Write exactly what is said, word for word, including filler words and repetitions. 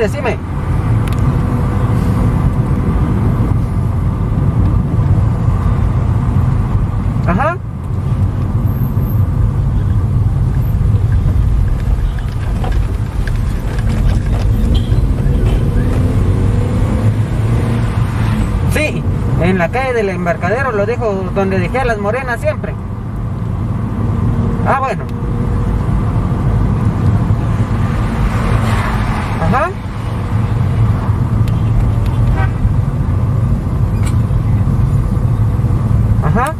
decime. Ajá. Sí, en la calle del Embarcadero lo dejo donde dejé a las morenas siempre. Ah, bueno. Ajá. Ajá.